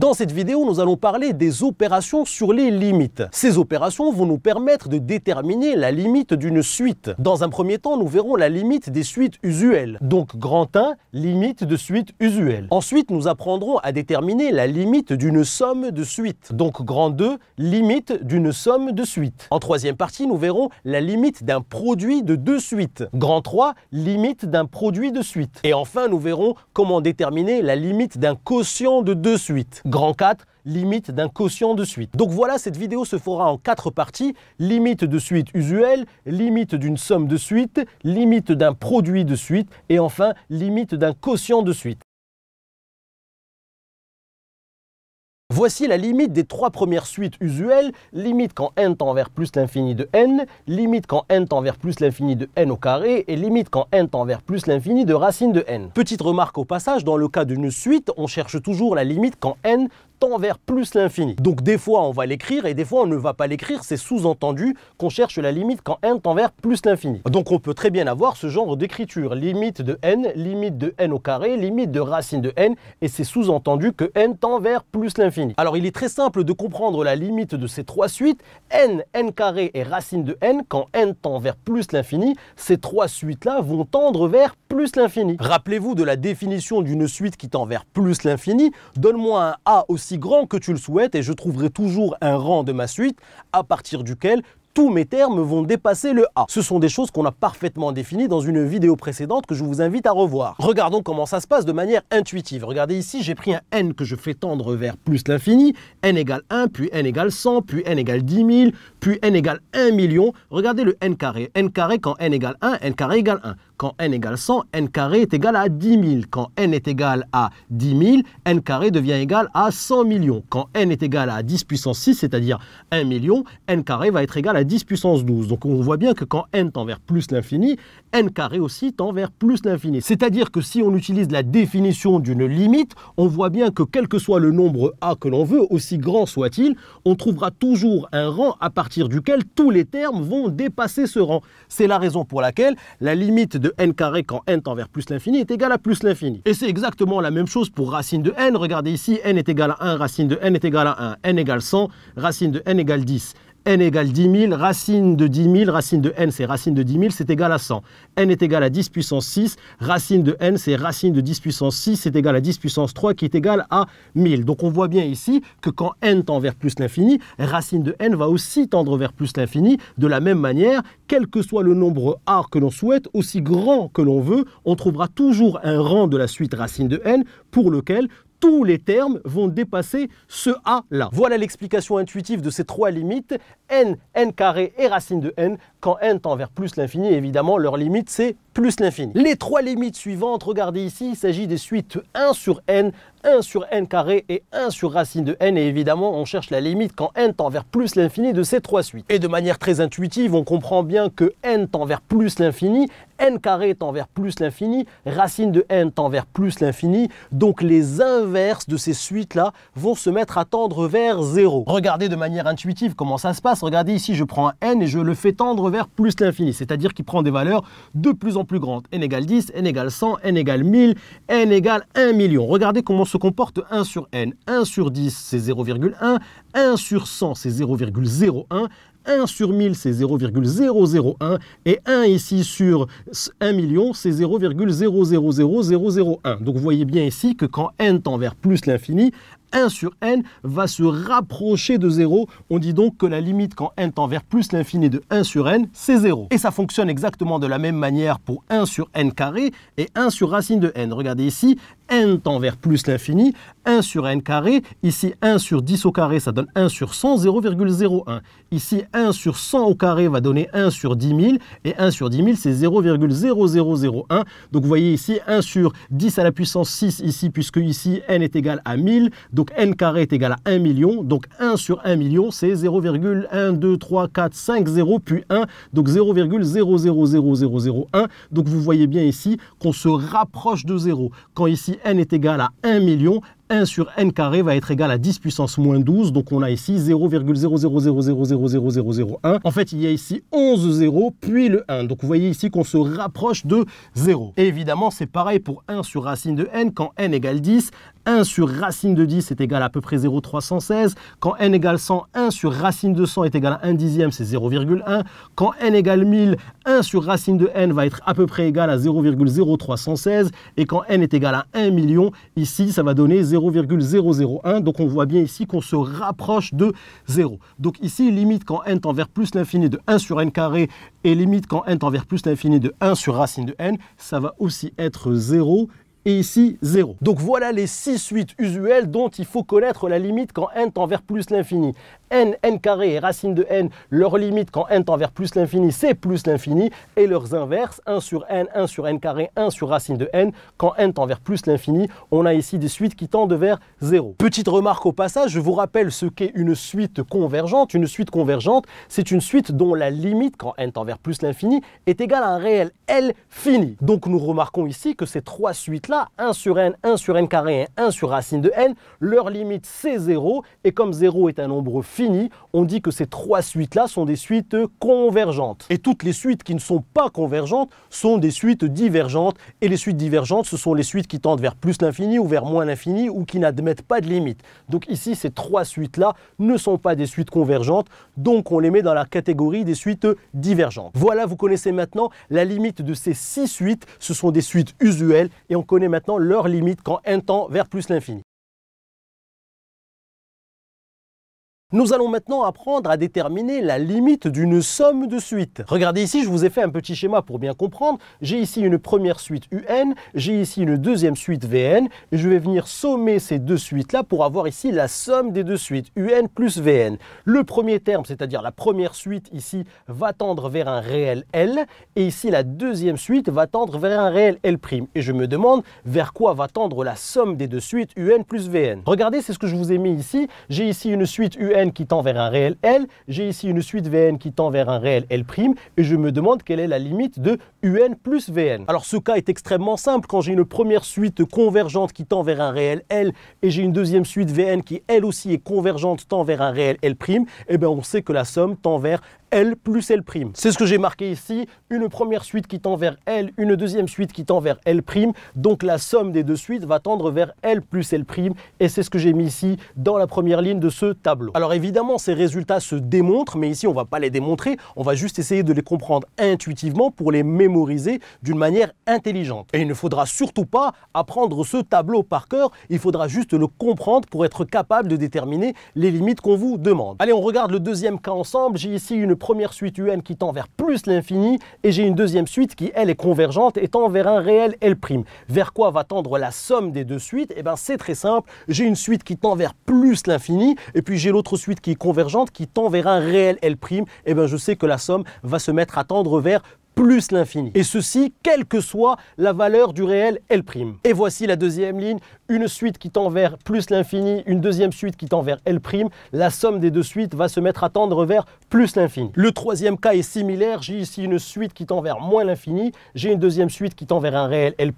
Dans cette vidéo, nous allons parler des opérations sur les limites. Ces opérations vont nous permettre de déterminer la limite d'une suite. Dans un premier temps, nous verrons la limite des suites usuelles. Donc grand 1, limite de suite usuelle. Ensuite, nous apprendrons à déterminer la limite d'une somme de suites. Donc grand 2, limite d'une somme de suites. En troisième partie, nous verrons la limite d'un produit de deux suites. Grand 3, limite d'un produit de suite. Et enfin, nous verrons comment déterminer la limite d'un quotient de deux suites. Grand 4, limite d'un quotient de suite. Donc voilà, cette vidéo se fera en 4 parties. Limite de suite usuelle, limite d'une somme de suite, limite d'un produit de suite et enfin limite d'un quotient de suite. Voici la limite des 3 premières suites usuelles, limite quand n tend vers plus l'infini de n, limite quand n tend vers plus l'infini de n au carré et limite quand n tend vers plus l'infini de racine de n. Petite remarque au passage, dans le cas d'une suite, on cherche toujours la limite quand n tend vers plus l'infini. Donc des fois on va l'écrire et des fois on ne va pas l'écrire, c'est sous-entendu qu'on cherche la limite quand n tend vers plus l'infini. Donc on peut très bien avoir ce genre d'écriture, limite de n au carré, limite de racine de n, et c'est sous-entendu que n tend vers plus l'infini. Alors il est très simple de comprendre la limite de ces 3 suites, n carré et racine de n, quand n tend vers plus l'infini, ces 3 suites-là vont tendre vers plus l'infini. Rappelez-vous de la définition d'une suite qui tend vers plus l'infini, donne-moi un a aussi grand que tu le souhaites et je trouverai toujours un rang de ma suite à partir duquel tous mes termes vont dépasser le A. Ce sont des choses qu'on a parfaitement définies dans une vidéo précédente que je vous invite à revoir. Regardons comment ça se passe de manière intuitive. Regardez ici, j'ai pris un N que je fais tendre vers plus l'infini, N égale 1, puis N égale 100, puis N égale 10 000, puis N égale 1 million. Regardez le N carré. N carré quand N égale 1, N carré égale 1. Quand N égale 100, N carré est égal à 10 000. Quand N est égal à 10 000, N carré devient égal à 100 millions. Quand N est égal à 10 puissance 6, c'est-à-dire 1 million, N carré va être égal à 10 puissance 12. Donc on voit bien que quand n tend vers plus l'infini, n carré aussi tend vers plus l'infini. C'est-à-dire que si on utilise la définition d'une limite, on voit bien que quel que soit le nombre a que l'on veut, aussi grand soit-il, on trouvera toujours un rang à partir duquel tous les termes vont dépasser ce rang. C'est la raison pour laquelle la limite de n carré quand n tend vers plus l'infini est égale à plus l'infini. Et c'est exactement la même chose pour racine de n. Regardez ici, n est égal à 1, racine de n est égale à 1, n égale 100, racine de n égale 10. N égale 10 000, racine de 10 000, racine de n c'est racine de 10 000, c'est égal à 100. N est égal à 10 puissance 6, racine de n c'est racine de 10 puissance 6, c'est égal à 10 puissance 3 qui est égal à 1000. Donc on voit bien ici que quand n tend vers plus l'infini, racine de n va aussi tendre vers plus l'infini. De la même manière, quel que soit le nombre a que l'on souhaite, aussi grand que l'on veut, on trouvera toujours un rang de la suite racine de n pour lequel tous les termes vont dépasser ce A-là. Voilà l'explication intuitive de ces 3 limites, n carré et racine de n. Quand n tend vers plus l'infini, évidemment, leur limite, c'est plus l'infini. Les 3 limites suivantes, regardez ici, il s'agit des suites 1 sur n, 1 sur n carré et 1 sur racine de n. Et évidemment, on cherche la limite quand n tend vers plus l'infini de ces 3 suites. Et de manière très intuitive, on comprend bien que n tend vers plus l'infini, n carré tend vers plus l'infini, racine de n tend vers plus l'infini. Donc les inverses de ces suites-là vont se mettre à tendre vers 0. Regardez de manière intuitive comment ça se passe. Regardez ici, je prends un n et je le fais tendre vers plus l'infini. C'est-à-dire qu'il prend des valeurs de plus en plus grandes. n égale 10, n égale 100, n égale 1000, n égale 1 million. Regardez comment se comporte 1 sur n. 1 sur 10, c'est 0,1. 1 sur 100, c'est 0,01. 1 sur 1000, c'est 0,001 et 1 ici sur 1 million, c'est 0,000001. Donc vous voyez bien ici que quand n tend vers plus l'infini, 1 sur n va se rapprocher de 0. On dit donc que la limite quand n tend vers plus l'infini de 1 sur n, c'est 0. Et ça fonctionne exactement de la même manière pour 1 sur n carré et 1 sur racine de n. Regardez ici, n tend vers plus l'infini, 1 sur n carré. Ici, 1 sur 10 au carré, ça donne 1 sur 100, 0,01. Ici, 1 sur 100 au carré va donner 1 sur 10 000. Et 1 sur 10 000, c'est 0,0001. Donc vous voyez ici, 1 sur 10 à la puissance 6 ici, puisque ici, n est égal à 1000. Donc n carré est égal à 1 million, donc 1 sur 1 million c'est 0,12345,0 puis 1, donc 0,000001. Donc vous voyez bien ici qu'on se rapproche de 0. Quand ici n est égal à 1 million, 1 sur n carré va être égal à 10 puissance moins 12, donc on a ici 0,000000001. En fait, il y a ici 11 zéros, puis le 1. Donc vous voyez ici qu'on se rapproche de 0. Et évidemment, c'est pareil pour 1 sur racine de n, quand n égale 10, 1 sur racine de 10 est égal à peu près 0,316. Quand n égale 100, 1 sur racine de 100 est égal à 1 dixième, c'est 0,1. Quand n égale 1000, 1 sur racine de n va être à peu près égal à 0,0316. Et quand n est égal à 1 million, ici, ça va donner 0,001. Donc, on voit bien ici qu'on se rapproche de 0. Donc ici, limite quand n tend vers plus l'infini de 1 sur n carré et limite quand n tend vers plus l'infini de 1 sur racine de n, ça va aussi être 0. Et ici 0. Donc voilà les 6 suites usuelles dont il faut connaître la limite quand n tend vers plus l'infini. N carré et racine de n, leur limite quand n tend vers plus l'infini, c'est plus l'infini, et leurs inverses, 1 sur n, 1 sur n carré, 1 sur racine de n, quand n tend vers plus l'infini, on a ici des suites qui tendent vers 0. Petite remarque au passage, je vous rappelle ce qu'est une suite convergente. Une suite convergente, c'est une suite dont la limite quand n tend vers plus l'infini est égale à un réel L fini. Donc nous remarquons ici que ces trois suites là, 1 sur n, 1 sur n carré et 1 sur racine de n, leur limite c'est 0, et comme 0 est un nombre fini, on dit que ces trois suites-là sont des suites convergentes. Et toutes les suites qui ne sont pas convergentes sont des suites divergentes. Et les suites divergentes, ce sont les suites qui tendent vers plus l'infini ou vers moins l'infini ou qui n'admettent pas de limite. Donc ici, ces trois suites-là ne sont pas des suites convergentes, donc on les met dans la catégorie des suites divergentes. Voilà, vous connaissez maintenant la limite de ces 6 suites. Ce sont des suites usuelles et on connaît maintenant leur limite quand n tend vers plus l'infini. Nous allons maintenant apprendre à déterminer la limite d'une somme de suites. Regardez ici, je vous ai fait un petit schéma pour bien comprendre. J'ai ici une première suite UN, j'ai ici une deuxième suite VN, et je vais venir sommer ces deux suites-là pour avoir ici la somme des deux suites, UN plus VN. Le premier terme, c'est-à-dire la première suite ici, va tendre vers un réel L, et ici la deuxième suite va tendre vers un réel L'. Et je me demande vers quoi va tendre la somme des deux suites UN plus VN. Regardez, c'est ce que je vous ai mis ici. J'ai ici une suite UN qui tend vers un réel L, j'ai ici une suite VN qui tend vers un réel L', et je me demande quelle est la limite de UN plus VN. Alors ce cas est extrêmement simple, quand j'ai une première suite convergente qui tend vers un réel L, et j'ai une deuxième suite VN qui elle aussi est convergente, tend vers un réel L', et bien on sait que la somme tend vers L plus L'. C'est ce que j'ai marqué ici, une première suite qui tend vers L, une deuxième suite qui tend vers L', donc la somme des deux suites va tendre vers L plus L', et c'est ce que j'ai mis ici dans la première ligne de ce tableau. Alors évidemment, ces résultats se démontrent, mais ici on ne va pas les démontrer, on va juste essayer de les comprendre intuitivement pour les mémoriser d'une manière intelligente. Et il ne faudra surtout pas apprendre ce tableau par cœur, il faudra juste le comprendre pour être capable de déterminer les limites qu'on vous demande. Allez, on regarde le deuxième cas ensemble, j'ai ici une première suite UN qui tend vers plus l'infini et j'ai une deuxième suite qui elle est convergente et tend vers un réel L'. Vers quoi va tendre la somme des deux suites? Eh bien c'est très simple, j'ai une suite qui tend vers plus l'infini et puis j'ai l'autre suite qui est convergente qui tend vers un réel L'. Eh bien je sais que la somme va se mettre à tendre vers plus l'infini. Et ceci, quelle que soit la valeur du réel L'. Et voici la deuxième ligne, une suite qui tend vers plus l'infini, une deuxième suite qui tend vers L'. La somme des deux suites va se mettre à tendre vers plus l'infini. Le troisième cas est similaire, j'ai ici une suite qui tend vers moins l'infini, j'ai une deuxième suite qui tend vers un réel L'.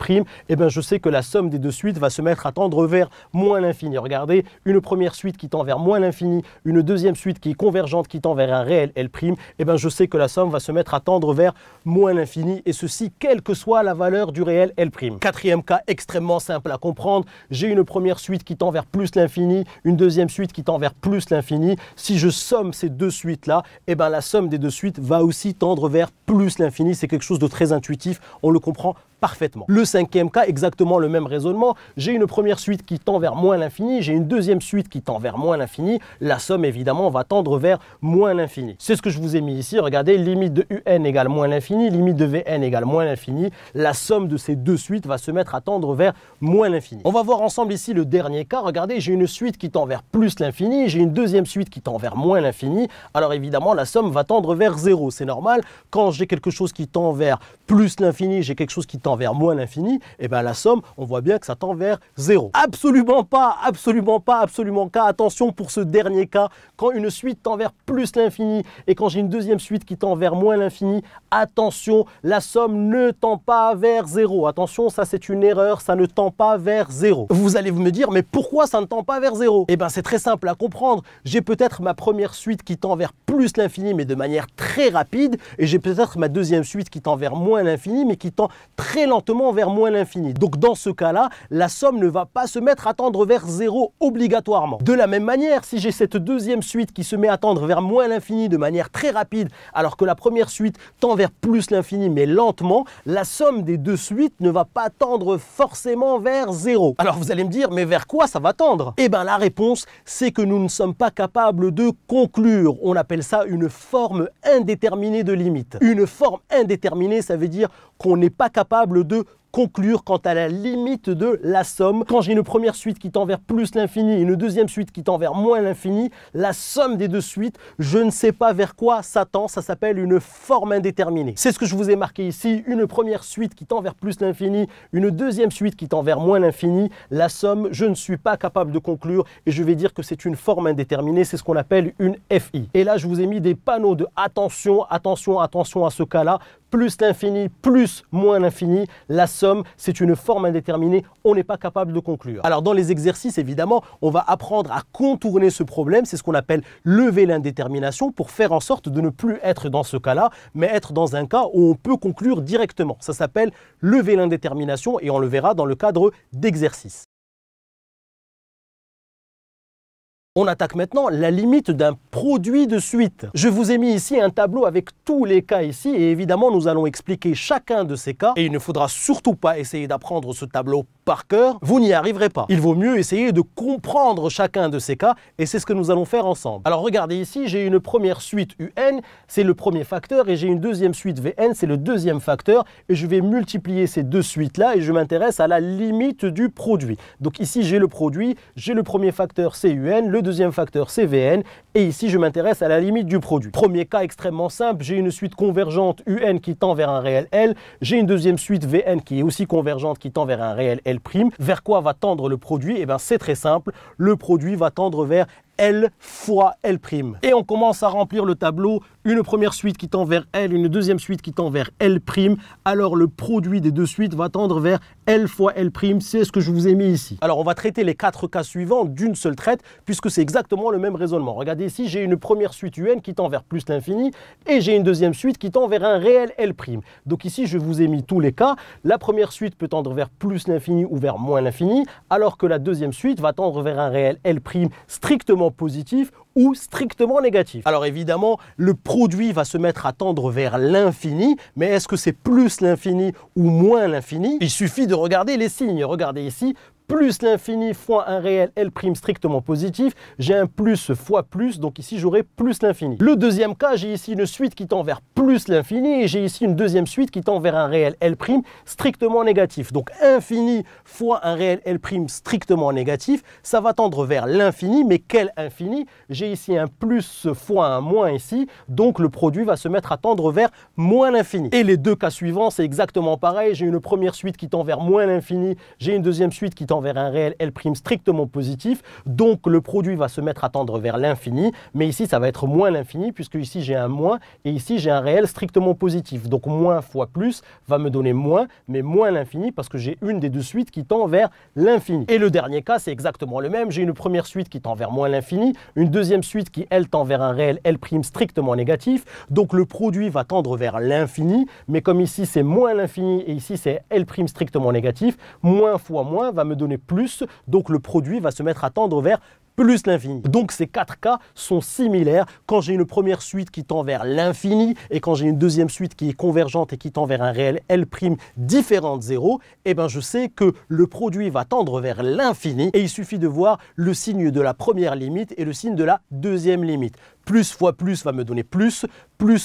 Et bien je sais que la somme des deux suites va se mettre à tendre vers moins l'infini. Regardez, une première suite qui tend vers moins l'infini, une deuxième suite qui est convergente qui tend vers un réel L'. Et bien je sais que la somme va se mettre à tendre vers moins l'infini, et ceci quelle que soit la valeur du réel L'. Quatrième cas extrêmement simple à comprendre, j'ai une première suite qui tend vers plus l'infini, une deuxième suite qui tend vers plus l'infini. Si je somme ces deux suites là, et ben la somme des deux suites va aussi tendre vers plus l'infini. C'est quelque chose de très intuitif, on le comprend parfaitement. Le cinquième cas, exactement le même raisonnement, j'ai une première suite qui tend vers moins l'infini, j'ai une deuxième suite qui tend vers moins l'infini, la somme évidemment va tendre vers moins l'infini. C'est ce que je vous ai mis ici, regardez, limite de UN égale moins l'infini, limite de VN égale moins l'infini, la somme de ces deux suites va se mettre à tendre vers moins l'infini. On va voir ensemble ici le dernier cas, regardez, j'ai une suite qui tend vers plus l'infini, j'ai une deuxième suite qui tend vers moins l'infini, alors évidemment la somme va tendre vers 0, c'est normal, quand j'ai quelque chose qui tend vers plus l'infini, j'ai quelque chose qui tend vers moins l'infini, et bien la somme, on voit bien que ça tend vers 0. Absolument pas, absolument pas, absolument pas. Attention pour ce dernier cas, quand une suite tend vers plus l'infini et quand j'ai une deuxième suite qui tend vers moins l'infini, attention, la somme ne tend pas vers 0. Attention, ça c'est une erreur, ça ne tend pas vers 0. Vous allez me dire, mais pourquoi ça ne tend pas vers 0? Et bien c'est très simple à comprendre. J'ai peut-être ma première suite qui tend vers plus l'infini, mais de manière très rapide, et j'ai peut-être ma deuxième suite qui tend vers moins l'infini, mais qui tend très très lentement vers moins l'infini. Donc dans ce cas-là, la somme ne va pas se mettre à tendre vers 0 obligatoirement. De la même manière, si j'ai cette deuxième suite qui se met à tendre vers moins l'infini de manière très rapide, alors que la première suite tend vers plus l'infini mais lentement, la somme des deux suites ne va pas tendre forcément vers 0. Alors vous allez me dire, mais vers quoi ça va tendre? Eh bien la réponse, c'est que nous ne sommes pas capables de conclure. On appelle ça une forme indéterminée de limite. Une forme indéterminée, ça veut dire qu'on n'est pas capable de conclure quant à la limite de la somme. Quand j'ai une première suite qui tend vers plus l'infini et une deuxième suite qui tend vers moins l'infini, la somme des deux suites, je ne sais pas vers quoi ça tend, ça s'appelle une forme indéterminée. C'est ce que je vous ai marqué ici, une première suite qui tend vers plus l'infini, une deuxième suite qui tend vers moins l'infini, la somme, je ne suis pas capable de conclure et je vais dire que c'est une forme indéterminée, c'est ce qu'on appelle une FI. Et là, je vous ai mis des panneaux de attention, attention, attention à ce cas-là, plus l'infini, plus moins l'infini, la somme, c'est une forme indéterminée, on n'est pas capable de conclure. Alors dans les exercices, évidemment, on va apprendre à contourner ce problème, c'est ce qu'on appelle lever l'indétermination pour faire en sorte de ne plus être dans ce cas-là, mais être dans un cas où on peut conclure directement. Ça s'appelle lever l'indétermination et on le verra dans le cadre d'exercices. On attaque maintenant la limite d'un produit de suite. Je vous ai mis ici un tableau avec tous les cas ici et évidemment nous allons expliquer chacun de ces cas et il ne faudra surtout pas essayer d'apprendre ce tableau par cœur, vous n'y arriverez pas. Il vaut mieux essayer de comprendre chacun de ces cas et c'est ce que nous allons faire ensemble. Alors regardez ici, j'ai une première suite UN, c'est le premier facteur et j'ai une deuxième suite VN, c'est le deuxième facteur et je vais multiplier ces deux suites là et je m'intéresse à la limite du produit. Donc ici j'ai le produit, j'ai le premier facteur CUN, le deuxième facteur CVN et ici je m'intéresse à la limite du produit. Premier cas extrêmement simple, j'ai une suite convergente UN qui tend vers un réel L, j'ai une deuxième suite VN qui est aussi convergente qui tend vers un réel L'. Vers quoi va tendre le produit? Eh bien c'est très simple, le produit va tendre vers L fois L'. Et on commence à remplir le tableau, une première suite qui tend vers L, une deuxième suite qui tend vers L'. Alors le produit des deux suites va tendre vers L fois L', c'est ce que je vous ai mis ici. Alors on va traiter les quatre cas suivants d'une seule traite puisque c'est exactement le même raisonnement. Regardez ici, j'ai une première suite UN qui tend vers plus l'infini et j'ai une deuxième suite qui tend vers un réel L'. Donc ici je vous ai mis tous les cas, la première suite peut tendre vers plus l'infini ou vers moins l'infini alors que la deuxième suite va tendre vers un réel L' strictement positif ou strictement négatif. Alors évidemment, le produit va se mettre à tendre vers l'infini, mais est-ce que c'est plus l'infini ou moins l'infini? Il suffit de regarder les signes. Regardez ici, plus l'infini fois un réel L' strictement positif, j'ai un plus fois plus, donc ici j'aurai plus l'infini. Le deuxième cas, j'ai ici une suite qui tend vers plus l'infini et j'ai ici une deuxième suite qui tend vers un réel L' strictement négatif. Donc infini fois un réel L' strictement négatif, ça va tendre vers l'infini, mais quel infini? J'ai ici un plus fois un moins ici, donc le produit va se mettre à tendre vers moins l'infini. Et les deux cas suivants, c'est exactement pareil, j'ai une première suite qui tend vers moins l'infini, j'ai une deuxième suite qui tend vers un réel L' strictement positif, donc le produit va se mettre à tendre vers l'infini, mais ici ça va être moins l'infini puisque ici j'ai un moins et ici j'ai un réel strictement positif, donc moins fois plus va me donner moins, mais moins l'infini parce que j'ai une des deux suites qui tend vers l'infini. Et le dernier cas c'est exactement le même, j'ai une première suite qui tend vers moins l'infini, une deuxième suite qui elle tend vers un réel L' strictement négatif, donc le produit va tendre vers l'infini, mais comme ici c'est moins l'infini et ici c'est L' strictement négatif, moins fois moins va me donner plus, donc le produit va se mettre à tendre vers plus l'infini. Donc ces quatre cas sont similaires. Quand j'ai une première suite qui tend vers l'infini et quand j'ai une deuxième suite qui est convergente et qui tend vers un réel L' différent de 0, eh ben je sais que le produit va tendre vers l'infini et il suffit de voir le signe de la première limite et le signe de la deuxième limite. Plus fois plus va me donner plus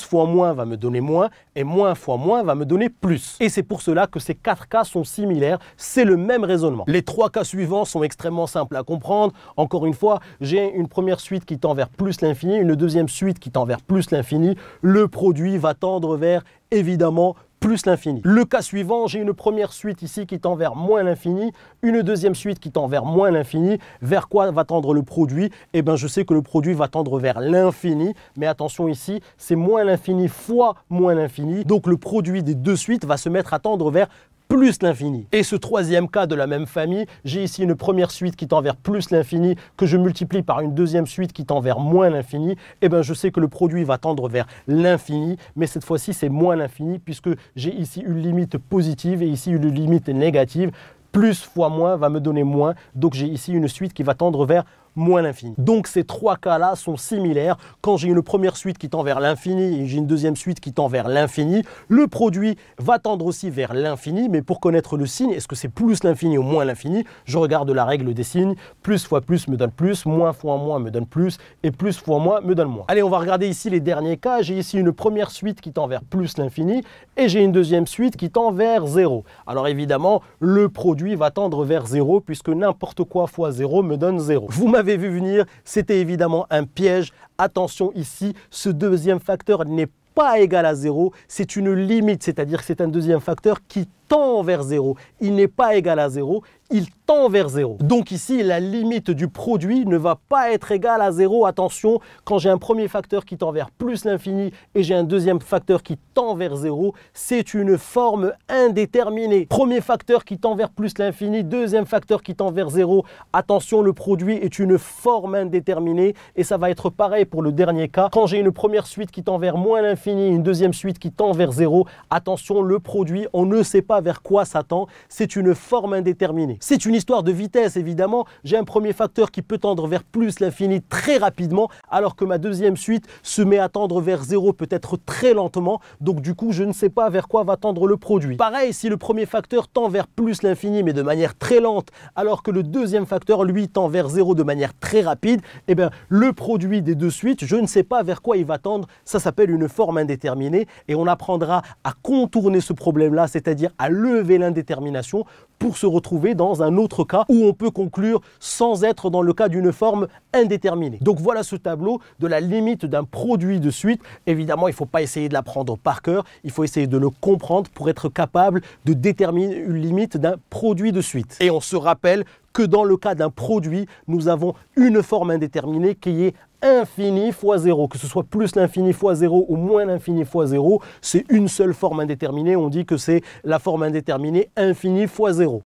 fois moins va me donner moins et moins fois moins va me donner plus. Et c'est pour cela que ces quatre cas sont similaires, c'est le même raisonnement. Les trois cas suivants sont extrêmement simples à comprendre. Encore une fois, j'ai une première suite qui tend vers plus l'infini, une deuxième suite qui tend vers plus l'infini. Le produit va tendre vers, évidemment, plus l'infini. Le cas suivant, j'ai une première suite ici qui tend vers moins l'infini, une deuxième suite qui tend vers moins l'infini. Vers quoi va tendre le produit? Eh bien, je sais que le produit va tendre vers l'infini, mais attention ici, c'est moins l'infini fois moins l'infini. Donc, le produit des deux suites va se mettre à tendre vers plus l'infini. Et ce troisième cas de la même famille, j'ai ici une première suite qui tend vers plus l'infini, que je multiplie par une deuxième suite qui tend vers moins l'infini. Et bien je sais que le produit va tendre vers l'infini, mais cette fois-ci c'est moins l'infini puisque j'ai ici une limite positive et ici une limite négative. Plus fois moins va me donner moins, donc j'ai ici une suite qui va tendre vers moins l'infini. Donc ces trois cas-là sont similaires. Quand j'ai une première suite qui tend vers l'infini et j'ai une deuxième suite qui tend vers l'infini, le produit va tendre aussi vers l'infini, mais pour connaître le signe, est-ce que c'est plus l'infini ou moins l'infini, je regarde la règle des signes, plus fois plus me donne plus, moins fois moins me donne plus, et plus fois moins me donne moins. Allez, on va regarder ici les derniers cas. J'ai ici une première suite qui tend vers plus l'infini, et j'ai une deuxième suite qui tend vers 0. Alors évidemment, le produit va tendre vers 0, puisque n'importe quoi fois 0 me donne 0. Vous m'avez vu venir, c'était évidemment un piège. Attention ici, ce deuxième facteur n'est pas égal à 0, c'est une limite, c'est-à-dire que c'est un deuxième facteur qui tend vers 0. Il n'est pas égal à 0, il tend vers 0. Donc ici, la limite du produit ne va pas être égale à 0. Attention, quand j'ai un premier facteur qui tend vers plus l'infini et j'ai un deuxième facteur qui tend vers 0, c'est une forme indéterminée. Premier facteur qui tend vers plus l'infini, deuxième facteur qui tend vers 0. Attention, le produit est une forme indéterminée et ça va être pareil pour le dernier cas. Quand j'ai une première suite qui tend vers moins l'infini, une deuxième suite qui tend vers 0, attention, le produit, on ne sait pas vers quoi ça tend, c'est une forme indéterminée. C'est une histoire de vitesse évidemment, j'ai un premier facteur qui peut tendre vers plus l'infini très rapidement, alors que ma deuxième suite se met à tendre vers 0 peut-être très lentement, donc du coup je ne sais pas vers quoi va tendre le produit. Pareil, si le premier facteur tend vers plus l'infini mais de manière très lente, alors que le deuxième facteur lui tend vers 0 de manière très rapide, eh bien le produit des deux suites, je ne sais pas vers quoi il va tendre, ça s'appelle une forme indéterminée et on apprendra à contourner ce problème-là, c'est-à-dire à lever l'indétermination pour se retrouver dans un autre cas où on peut conclure sans être dans le cas d'une forme indéterminée. Donc voilà ce tableau de la limite d'un produit de suite. Évidemment, il ne faut pas essayer de l'apprendre par cœur, il faut essayer de le comprendre pour être capable de déterminer une limite d'un produit de suite. Et on se rappelle que dans le cas d'un produit, nous avons une forme indéterminée qui est infini fois 0, que ce soit plus l'infini fois 0 ou moins l'infini fois 0, c'est une seule forme indéterminée, on dit que c'est la forme indéterminée infini fois 0.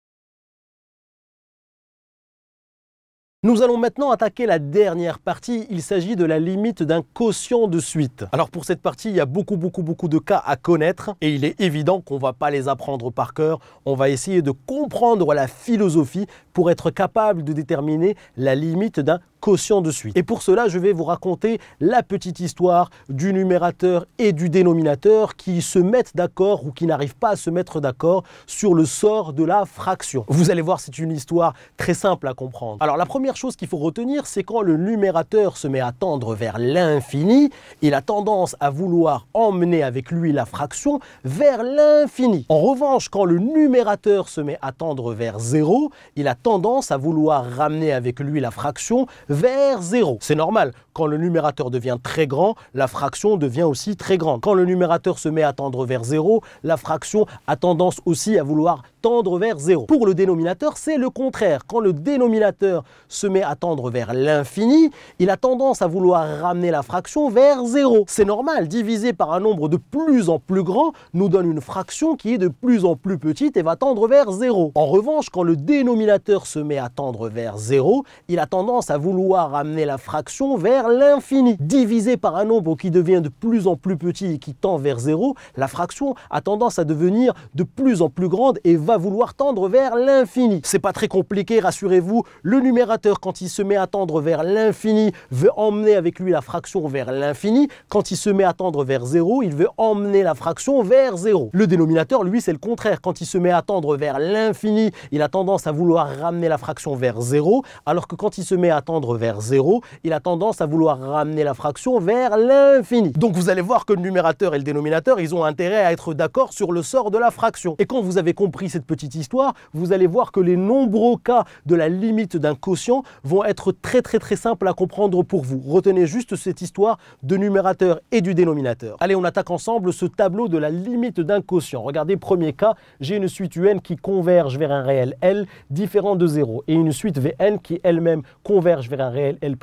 Nous allons maintenant attaquer la dernière partie, il s'agit de la limite d'un quotient de suite. Alors pour cette partie, il y a beaucoup de cas à connaître et il est évident qu'on ne va pas les apprendre par cœur. On va essayer de comprendre la philosophie pour être capable de déterminer la limite d'un quotient de suite. Et pour cela, je vais vous raconter la petite histoire du numérateur et du dénominateur qui se mettent d'accord ou qui n'arrivent pas à se mettre d'accord sur le sort de la fraction. Vous allez voir, c'est une histoire très simple à comprendre. Alors la première chose qu'il faut retenir, c'est quand le numérateur se met à tendre vers l'infini, il a tendance à vouloir emmener avec lui la fraction vers l'infini. En revanche, quand le numérateur se met à tendre vers 0, il a tendance à vouloir ramener avec lui la fraction vers 0. C'est normal, quand le numérateur devient très grand, la fraction devient aussi très grande. Quand le numérateur se met à tendre vers 0, la fraction a tendance aussi à vouloir tendre vers 0. Pour le dénominateur, c'est le contraire. Quand le dénominateur se met à tendre vers l'infini, il a tendance à vouloir ramener la fraction vers 0. C'est normal, divisé par un nombre de plus en plus grand nous donne une fraction qui est de plus en plus petite et va tendre vers 0. En revanche, quand le dénominateur se met à tendre vers 0, il a tendance à vouloir ramener la fraction vers l'infini. Divisé par un nombre qui devient de plus en plus petit et qui tend vers 0, la fraction a tendance à devenir de plus en plus grande et va vouloir tendre vers l'infini. C'est pas très compliqué, rassurez-vous, le numérateur quand il se met à tendre vers l'infini veut emmener avec lui la fraction vers l'infini, quand il se met à tendre vers 0, il veut emmener la fraction vers 0. Le dénominateur, lui, c'est le contraire, quand il se met à tendre vers l'infini, il a tendance à vouloir ramener la fraction vers 0, alors que quand il se met à tendre vers 0, il a tendance à vouloir ramener la fraction vers l'infini. Donc vous allez voir que le numérateur et le dénominateur, ils ont intérêt à être d'accord sur le sort de la fraction. Et quand vous avez compris cette petite histoire, vous allez voir que les nombreux cas de la limite d'un quotient vont être très simples à comprendre pour vous. Retenez juste cette histoire de numérateur et du dénominateur. Allez, on attaque ensemble ce tableau de la limite d'un quotient. Regardez, premier cas, j'ai une suite UN qui converge vers un réel L différent de 0 et une suite VN qui elle-même converge vers un réel L'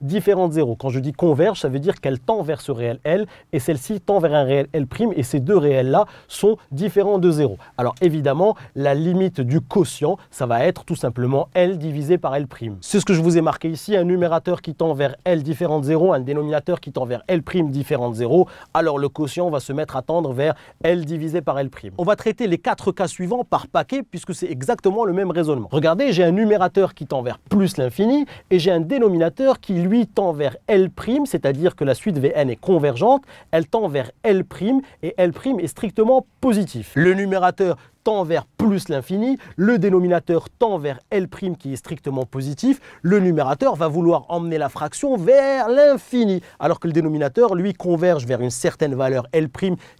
différent de 0. Quand je dis converge, ça veut dire qu'elle tend vers ce réel L et celle-ci tend vers un réel L' et ces deux réels-là sont différents de 0. Alors évidemment, la limite du quotient, ça va être tout simplement L divisé par L'. C'est ce que je vous ai marqué ici, un numérateur qui tend vers L différent de 0, un dénominateur qui tend vers L' différent de 0, alors le quotient va se mettre à tendre vers L divisé par L'. On va traiter les 4 cas suivants par paquet puisque c'est exactement le même raisonnement. Regardez, j'ai un numérateur qui tend vers plus l'infini et j'ai un dénominateur qui lui tend vers L', c'est-à-dire que la suite Vn est convergente, elle tend vers L' et L' est strictement positif. Le numérateur tend vers plus l'infini, le dénominateur tend vers L' qui est strictement positif, le numérateur va vouloir emmener la fraction vers l'infini, alors que le dénominateur, lui, converge vers une certaine valeur L'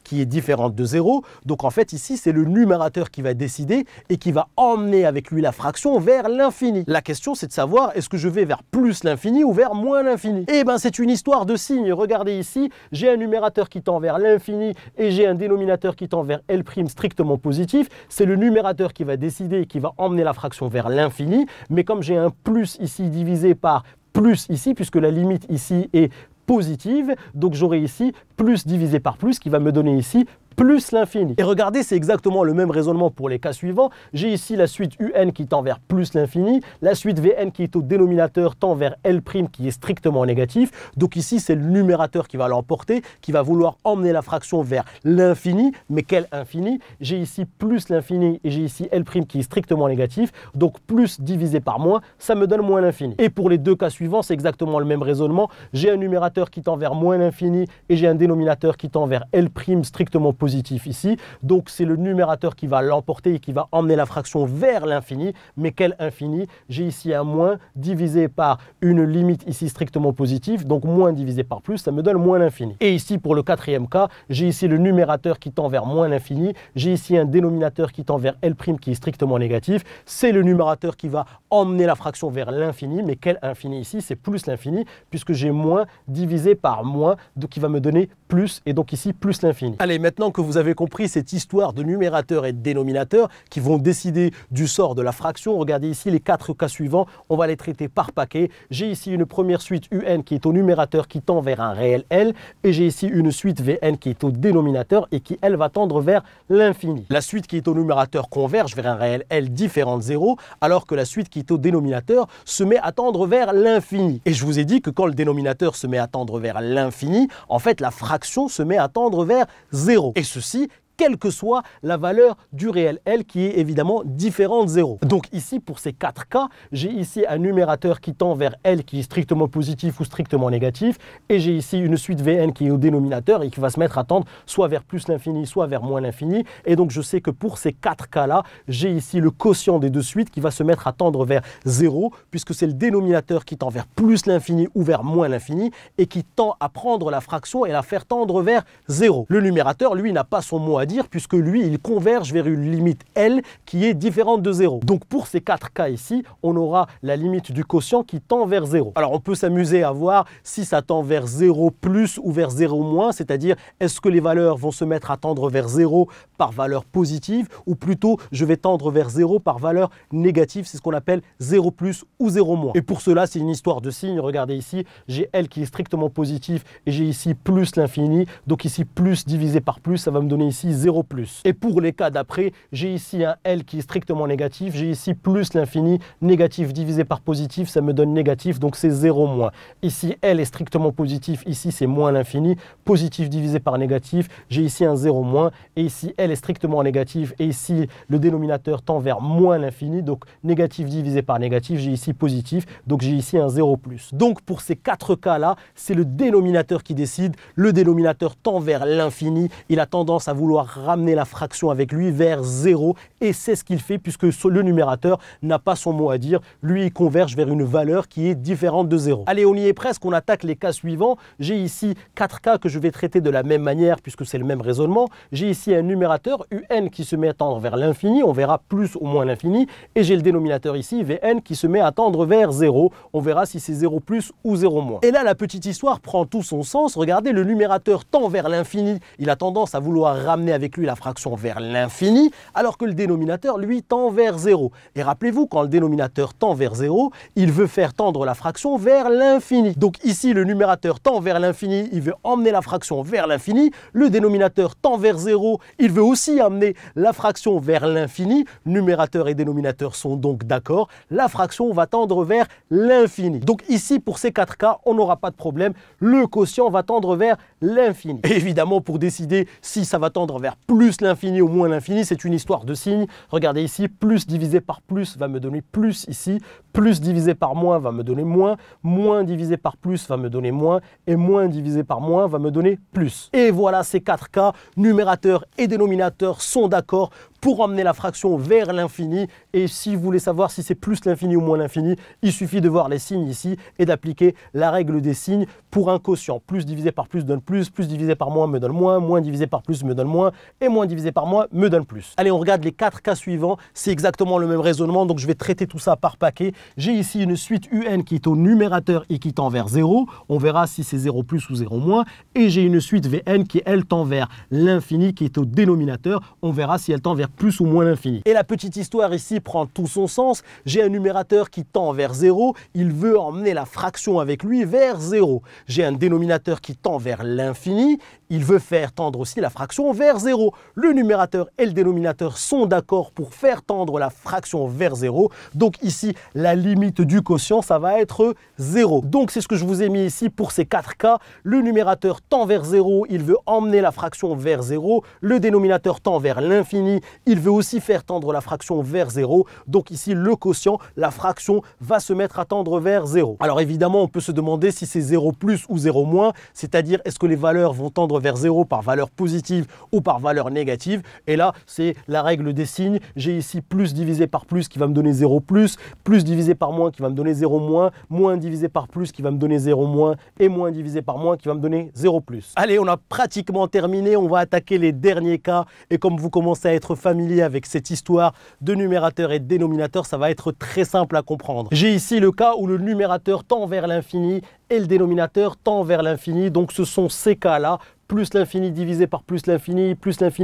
qui est différente de 0. Donc en fait, ici, c'est le numérateur qui va décider et qui va emmener avec lui la fraction vers l'infini. La question, c'est de savoir, est-ce que je vais vers plus l'infini ou vers moins l'infini? Eh bien, c'est une histoire de signes. Regardez ici, j'ai un numérateur qui tend vers l'infini et j'ai un dénominateur qui tend vers L' strictement positif. C'est le numérateur qui va décider et qui va emmener la fraction vers l'infini. Mais comme j'ai un plus ici divisé par plus ici, puisque la limite ici est positive, donc j'aurai ici plus divisé par plus qui va me donner ici plus l'infini. Et regardez, c'est exactement le même raisonnement pour les cas suivants. J'ai ici la suite UN qui tend vers plus l'infini, la suite VN qui est au dénominateur tend vers L' qui est strictement négatif. Donc ici, c'est le numérateur qui va l'emporter, qui va vouloir emmener la fraction vers l'infini. Mais quel infini? J'ai ici plus l'infini et j'ai ici L' qui est strictement négatif. Donc plus divisé par moins, ça me donne moins l'infini. Et pour les deux cas suivants, c'est exactement le même raisonnement. J'ai un numérateur qui tend vers moins l'infini et j'ai un dénominateur qui tend vers L' strictement positif ici, donc c'est le numérateur qui va l'emporter et qui va emmener la fraction vers l'infini. Mais quel infini? J'ai ici un moins divisé par une limite ici strictement positive, donc moins divisé par plus, ça me donne moins l'infini. Et ici pour le quatrième cas, j'ai ici le numérateur qui tend vers moins l'infini, j'ai ici un dénominateur qui tend vers L' qui est strictement négatif, c'est le numérateur qui va emmener la fraction vers l'infini. Mais quel infini ici? C'est plus l'infini, puisque j'ai moins divisé par moins, donc qui va me donner plus, et donc ici plus l'infini. Allez, maintenant que vous avez compris cette histoire de numérateur et de dénominateur qui vont décider du sort de la fraction, regardez ici les 4 cas suivants, on va les traiter par paquet. J'ai ici une première suite UN qui est au numérateur qui tend vers un réel L, et j'ai ici une suite VN qui est au dénominateur et qui, elle, va tendre vers l'infini. La suite qui est au numérateur converge vers un réel L différent de 0, alors que la suite qui est au dénominateur se met à tendre vers l'infini. Et je vous ai dit que quand le dénominateur se met à tendre vers l'infini, en fait, la fraction se met à tendre vers 0. Et ceci, quelle que soit la valeur du réel L qui est évidemment différente de 0. Donc ici, pour ces 4 cas, j'ai ici un numérateur qui tend vers L qui est strictement positif ou strictement négatif, et j'ai ici une suite Vn qui est au dénominateur et qui va se mettre à tendre soit vers plus l'infini, soit vers moins l'infini. Et donc je sais que pour ces 4 cas-là, j'ai ici le quotient des deux suites qui va se mettre à tendre vers 0, puisque c'est le dénominateur qui tend vers plus l'infini ou vers moins l'infini, et qui tend à prendre la fraction et la faire tendre vers 0. Le numérateur, lui, n'a pas son mot à dire, puisque lui, il converge vers une limite L qui est différente de 0. Donc pour ces 4 cas ici, on aura la limite du quotient qui tend vers 0. Alors on peut s'amuser à voir si ça tend vers 0 plus ou vers 0 moins, c'est-à-dire est-ce que les valeurs vont se mettre à tendre vers 0 par valeur positive, ou plutôt je vais tendre vers 0 par valeur négative, c'est ce qu'on appelle 0 plus ou 0 moins. Et pour cela, c'est une histoire de signes. Regardez ici, j'ai L qui est strictement positif et j'ai ici plus l'infini, donc ici plus divisé par plus, ça va me donner ici 0 plus. Et pour les cas d'après, j'ai ici un L qui est strictement négatif, j'ai ici plus l'infini, négatif divisé par positif, ça me donne négatif, donc c'est 0 moins. Ici, L est strictement positif, ici c'est moins l'infini, positif divisé par négatif, j'ai ici un 0 moins, et ici L est strictement négatif, et ici le dénominateur tend vers moins l'infini, donc négatif divisé par négatif, j'ai ici positif, donc j'ai ici un 0 plus. Donc pour ces 4 cas-là, c'est le dénominateur qui décide, le dénominateur tend vers l'infini, il a tendance à vouloir ramener la fraction avec lui vers 0, et c'est ce qu'il fait puisque le numérateur n'a pas son mot à dire, lui il converge vers une valeur qui est différente de 0. Allez, on y est presque, on attaque les cas suivants. J'ai ici 4 cas que je vais traiter de la même manière puisque c'est le même raisonnement. J'ai ici un numérateur UN qui se met à tendre vers l'infini, on verra plus ou moins l'infini, et j'ai le dénominateur ici VN qui se met à tendre vers 0, on verra si c'est 0 plus ou 0 moins. Et là la petite histoire prend tout son sens. Regardez, le numérateur tend vers l'infini, il a tendance à vouloir ramener amener avec lui la fraction vers l'infini, alors que le dénominateur, lui, tend vers 0. Et rappelez-vous, quand le dénominateur tend vers 0, il veut faire tendre la fraction vers l'infini. Donc ici, le numérateur tend vers l'infini, il veut emmener la fraction vers l'infini. Le dénominateur tend vers 0, il veut aussi amener la fraction vers l'infini. Numérateur et dénominateur sont donc d'accord. La fraction va tendre vers l'infini. Donc ici, pour ces 4 cas, on n'aura pas de problème. Le quotient va tendre vers l'infini. Évidemment, pour décider si ça va tendre vers plus l'infini ou moins l'infini, c'est une histoire de signes. Regardez ici, plus divisé par plus va me donner plus ici, plus divisé par moins va me donner moins, moins divisé par plus va me donner moins, et moins divisé par moins va me donner plus. Et voilà ces 4 cas, numérateur et dénominateur sont d'accord pour emmener la fraction vers l'infini. Et si vous voulez savoir si c'est plus l'infini ou moins l'infini, il suffit de voir les signes ici et d'appliquer la règle des signes pour un quotient. Plus divisé par plus donne plus, plus divisé par moins me donne moins, moins divisé par plus me donne moins, et moins divisé par moins me donne plus. Allez, on regarde les 4 cas suivants. C'est exactement le même raisonnement, donc je vais traiter tout ça par paquet. J'ai ici une suite UN qui est au numérateur et qui tend vers 0. On verra si c'est 0 plus ou 0 moins. Et j'ai une suite VN qui, elle, tend vers l'infini, qui est au dénominateur. On verra si elle tend vers plus ou moins l'infini. Et la petite histoire ici prend tout son sens. J'ai un numérateur qui tend vers 0, il veut emmener la fraction avec lui vers 0. J'ai un dénominateur qui tend vers l'infini, il veut faire tendre aussi la fraction vers 0. Le numérateur et le dénominateur sont d'accord pour faire tendre la fraction vers 0. Donc ici, la limite du quotient, ça va être 0. Donc c'est ce que je vous ai mis ici pour ces 4 cas. Le numérateur tend vers 0, il veut emmener la fraction vers 0. Le dénominateur tend vers l'infini, il veut aussi faire tendre la fraction vers 0. Donc ici, le quotient, la fraction, va se mettre à tendre vers 0. Alors évidemment, on peut se demander si c'est 0 plus ou 0 moins, c'est-à-dire est-ce que les valeurs vont tendre vers 0 par valeur positive ou par valeur négative. Et là, c'est la règle des signes. J'ai ici plus divisé par plus qui va me donner 0 plus, plus divisé par moins qui va me donner 0 moins, moins divisé par plus qui va me donner 0 moins, et moins divisé par moins qui va me donner 0 plus. Allez, on a pratiquement terminé. On va attaquer les derniers cas. Et comme vous commencez à être familier avec cette histoire de numérateur et de dénominateur, ça va être très simple à comprendre. J'ai ici le cas où le numérateur tend vers l'infini et le dénominateur tend vers l'infini, donc ce sont ces cas-là. Plus l'infini divisé par plus l'infini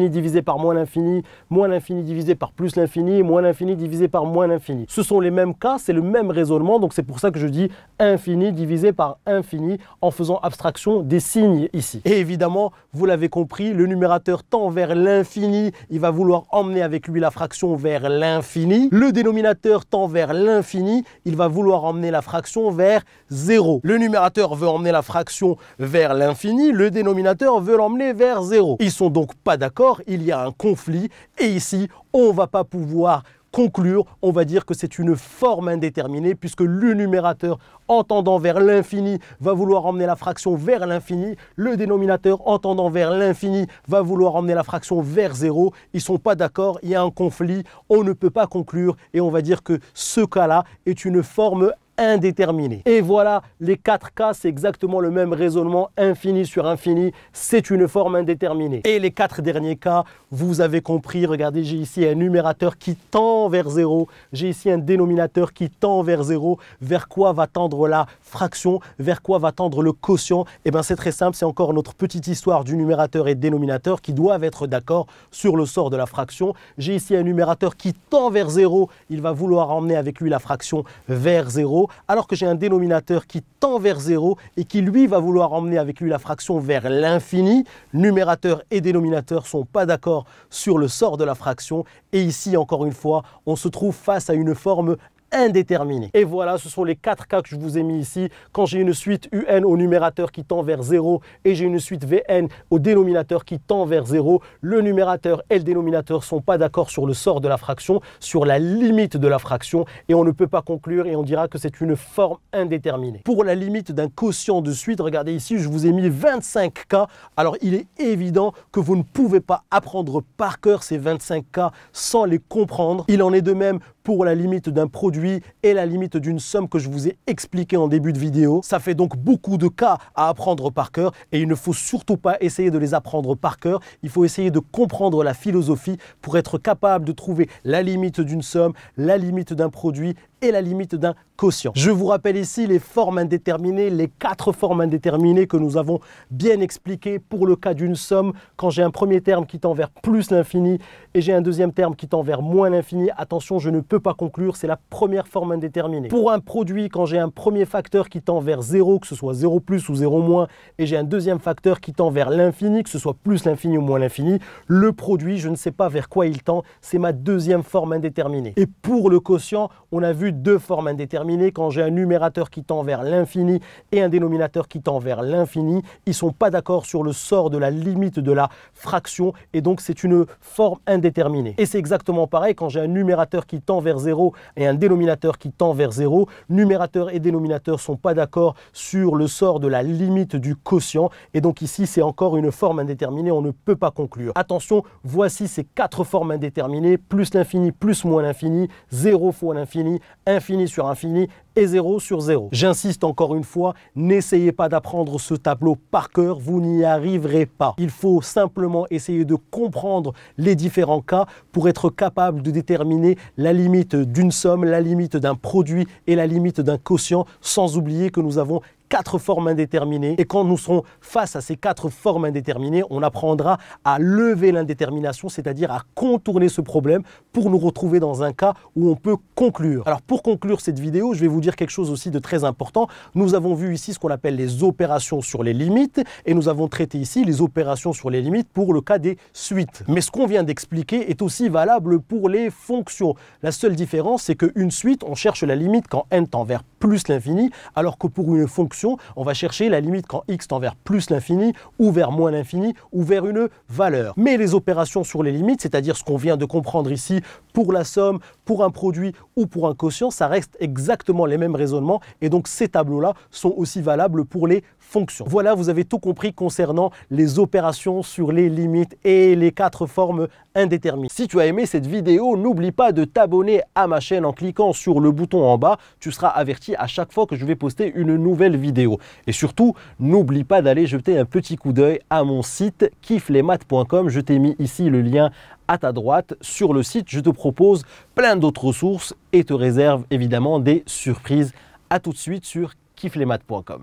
divisé par moins l'infini divisé par plus l'infini, moins l'infini divisé par moins l'infini. Ce sont les mêmes cas, c'est le même raisonnement, donc c'est pour ça que je dis infini divisé par infini en faisant abstraction des signes ici. Et évidemment, vous l'avez compris, le numérateur tend vers l'infini, il va vouloir emmener avec lui la fraction vers l'infini. Le dénominateur tend vers l'infini, il va vouloir emmener la fraction vers 0. Le numérateur veut emmener la fraction vers l'infini, le dénominateur veut l'emmener vers 0. Ils sont donc pas d'accord, il y a un conflit et ici, on va pas pouvoir conclure, on va dire que c'est une forme indéterminée puisque le numérateur en tendant vers l'infini va vouloir emmener la fraction vers l'infini, le dénominateur en tendant vers l'infini va vouloir emmener la fraction vers 0, ils sont pas d'accord, il y a un conflit, on ne peut pas conclure et on va dire que ce cas-là est une forme indéterminé. Et voilà, les 4 cas, c'est exactement le même raisonnement, infini sur infini, c'est une forme indéterminée. Et les 4 derniers cas, vous avez compris, regardez, j'ai ici un numérateur qui tend vers 0, j'ai ici un dénominateur qui tend vers 0, vers quoi va tendre la fraction, vers quoi va tendre le quotient? Et bien c'est très simple, c'est encore notre petite histoire du numérateur et dénominateur qui doivent être d'accord sur le sort de la fraction. J'ai ici un numérateur qui tend vers 0, il va vouloir emmener avec lui la fraction vers 0, alors que j'ai un dénominateur qui tend vers 0 et qui lui va vouloir emmener avec lui la fraction vers l'infini. Numérateur et dénominateur sont pas d'accord sur le sort de la fraction et ici encore une fois on se trouve face à une forme indéterminé. Et voilà, ce sont les 4 cas que je vous ai mis ici. Quand j'ai une suite UN au numérateur qui tend vers 0 et j'ai une suite VN au dénominateur qui tend vers 0, le numérateur et le dénominateur sont pas d'accord sur le sort de la fraction, sur la limite de la fraction et on ne peut pas conclure et on dira que c'est une forme indéterminée. Pour la limite d'un quotient de suite, regardez ici, je vous ai mis 25 cas. Alors il est évident que vous ne pouvez pas apprendre par cœur ces 25 cas sans les comprendre. Il en est de même pour la limite d'un produit et la limite d'une somme que je vous ai expliqué en début de vidéo. Ça fait donc beaucoup de cas à apprendre par cœur et il ne faut surtout pas essayer de les apprendre par cœur. Il faut essayer de comprendre la philosophie pour être capable de trouver la limite d'une somme, la limite d'un produit et la limite d'un quotient. Je vous rappelle ici les formes indéterminées, les 4 formes indéterminées que nous avons bien expliquées pour le cas d'une somme. Quand j'ai un premier terme qui tend vers plus l'infini et j'ai un deuxième terme qui tend vers moins l'infini, attention, je ne peux pas conclure, c'est la première forme indéterminée. Pour un produit, quand j'ai un premier facteur qui tend vers 0, que ce soit 0 plus ou 0 moins, et j'ai un deuxième facteur qui tend vers l'infini, que ce soit plus l'infini ou moins l'infini, le produit, je ne sais pas vers quoi il tend, c'est ma deuxième forme indéterminée. Et pour le quotient, on a vu 2 formes indéterminées. Quand j'ai un numérateur qui tend vers l'infini et un dénominateur qui tend vers l'infini, ils ne sont pas d'accord sur le sort de la limite de la fraction et donc c'est une forme indéterminée. Et c'est exactement pareil quand j'ai un numérateur qui tend vers 0 et un dénominateur qui tend vers 0, numérateur et dénominateur ne sont pas d'accord sur le sort de la limite du quotient et donc ici c'est encore une forme indéterminée, on ne peut pas conclure. Attention, voici ces 4 formes indéterminées, plus l'infini, plus moins l'infini, 0 fois l'infini, infini sur infini, et 0 sur 0. J'insiste encore une fois, n'essayez pas d'apprendre ce tableau par cœur, vous n'y arriverez pas. Il faut simplement essayer de comprendre les différents cas pour être capable de déterminer la limite d'une somme, la limite d'un produit et la limite d'un quotient, sans oublier que nous avons 4 formes indéterminées et quand nous serons face à ces 4 formes indéterminées, on apprendra à lever l'indétermination, c'est-à-dire à contourner ce problème pour nous retrouver dans un cas où on peut conclure. Alors pour conclure cette vidéo, je vais vous dire quelque chose aussi de très important. Nous avons vu ici ce qu'on appelle les opérations sur les limites et nous avons traité ici les opérations sur les limites pour le cas des suites. Mais ce qu'on vient d'expliquer est aussi valable pour les fonctions. La seule différence, c'est qu'une suite, on cherche la limite quand n tend vers plus l'infini, alors que pour une fonction, on va chercher la limite quand x tend vers plus l'infini ou vers moins l'infini ou vers une valeur. Mais les opérations sur les limites, c'est-à-dire ce qu'on vient de comprendre ici pour la somme, pour un produit ou pour un quotient, ça reste exactement les mêmes raisonnements et donc ces tableaux-là sont aussi valables pour les fonctions. Voilà, vous avez tout compris concernant les opérations sur les limites et les 4 formes indéterminées. Si tu as aimé cette vidéo, n'oublie pas de t'abonner à ma chaîne en cliquant sur le bouton en bas. Tu seras averti à chaque fois que je vais poster une nouvelle vidéo. Et surtout, n'oublie pas d'aller jeter un petit coup d'œil à mon site kiffelesmaths.com. Je t'ai mis ici le lien à ta droite. Sur le site, je te propose plein d'autres ressources et te réserve évidemment des surprises. À tout de suite sur kiffelesmaths.com.